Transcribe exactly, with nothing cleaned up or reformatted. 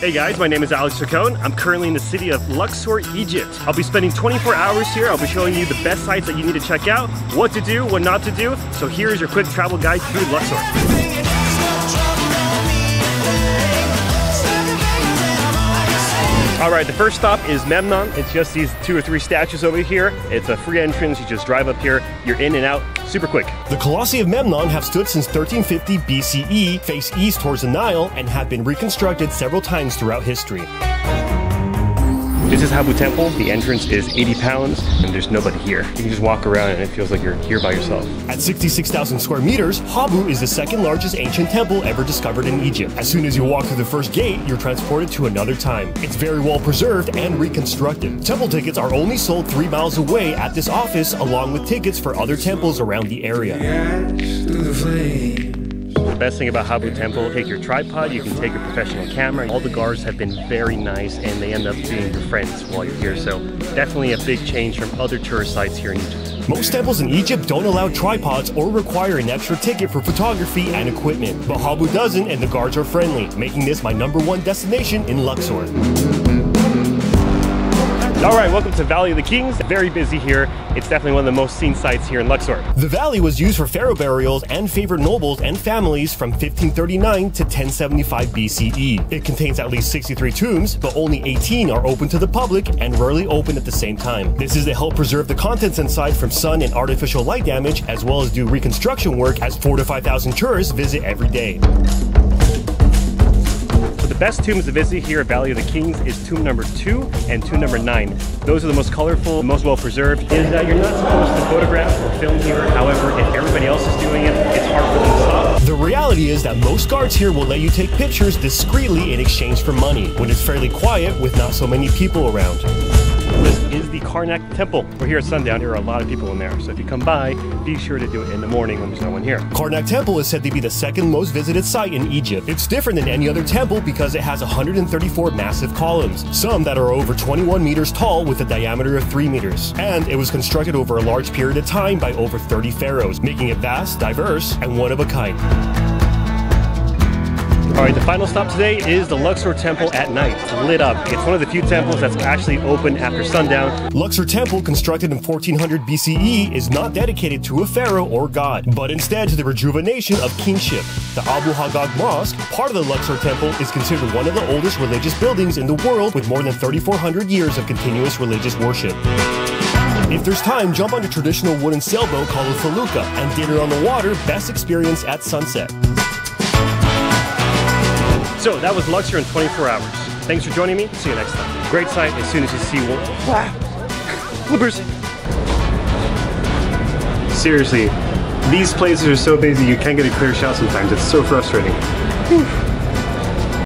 Hey guys, my name is Alex Chacon. I'm currently in the city of Luxor, Egypt. I'll be spending twenty-four hours here. I'll be showing you the best sites that you need to check out, what to do, what not to do. So here is your quick travel guide through Luxor. All right, the first stop is Memnon. It's just these two or three statues over here. It's a free entrance. You just drive up here. You're in and out super quick. The Colossi of Memnon have stood since thirteen fifty B C E, face east towards the Nile, and have been reconstructed several times throughout history. This is Habu Temple. The entrance is eighty pounds, and there's nobody here. You can just walk around, and it feels like you're here by yourself. At sixty-six thousand square meters, Habu is the second largest ancient temple ever discovered in Egypt. As soon as you walk through the first gate, you're transported to another time. It's very well preserved and reconstructed. Temple tickets are only sold three miles away at this office, along with tickets for other temples around the area. The best thing about Habu Temple, take your tripod, you can take your professional camera. All the guards have been very nice and they end up being your friends while you're here, so definitely a big change from other tourist sites here in Egypt. Most temples in Egypt don't allow tripods or require an extra ticket for photography and equipment, but Habu doesn't and the guards are friendly, making this my number one destination in Luxor. All right, welcome to Valley of the Kings. Very busy here. It's definitely one of the most seen sites here in Luxor. The valley was used for pharaoh burials and favored nobles and families from fifteen thirty-nine to ten seventy-five B C E. It contains at least sixty-three tombs, but only eighteen are open to the public and rarely open at the same time. This is to help preserve the contents inside from sun and artificial light damage, as well as do reconstruction work, as four to five thousand tourists visit every day. The best tombs to visit here at Valley of the Kings is tomb number two and tomb number nine. Those are the most colorful, most well preserved. Is that you're not supposed to photograph or film here. However, if everybody else is doing it, it's hard for them to stop. The reality is that most guards here will let you take pictures discreetly in exchange for money when it's fairly quiet with not so many people around. This is the Karnak Temple. We're here at sundown. There are a lot of people in there, so if you come by, be sure to do it in the morning when there's no one here. Karnak Temple is said to be the second most visited site in Egypt. It's different than any other temple because it has one hundred thirty-four massive columns, some that are over twenty-one meters tall with a diameter of three meters. And it was constructed over a large period of time by over thirty pharaohs, making it vast, diverse, and one of a kind. All right, the final stop today is the Luxor Temple at night. It's lit up. It's one of the few temples that's actually open after sundown. Luxor Temple, constructed in fourteen hundred B C E, is not dedicated to a pharaoh or god, but instead to the rejuvenation of kingship. The Abu Haggag Mosque, part of the Luxor Temple, is considered one of the oldest religious buildings in the world with more than thirty-four hundred years of continuous religious worship. If there's time, jump on a traditional wooden sailboat called a felucca and dinner on the water, best experience at sunset. So that was Luxor in twenty-four hours. Thanks for joining me. See you next time. Great site as soon as you see one. Wow. Flippers. Seriously, these places are so busy you can't get a clear shot sometimes. It's so frustrating. Whew.